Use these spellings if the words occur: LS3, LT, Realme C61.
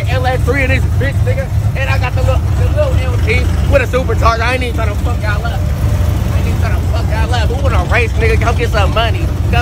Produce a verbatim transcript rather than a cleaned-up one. goddamn L S three in this bitch, nigga. And I got the little, the little L T with a supercharger. I ain't even trying to fuck y'all up. I ain't even trying to fuck y'all up. Who wanna race, nigga? Go get some money. Go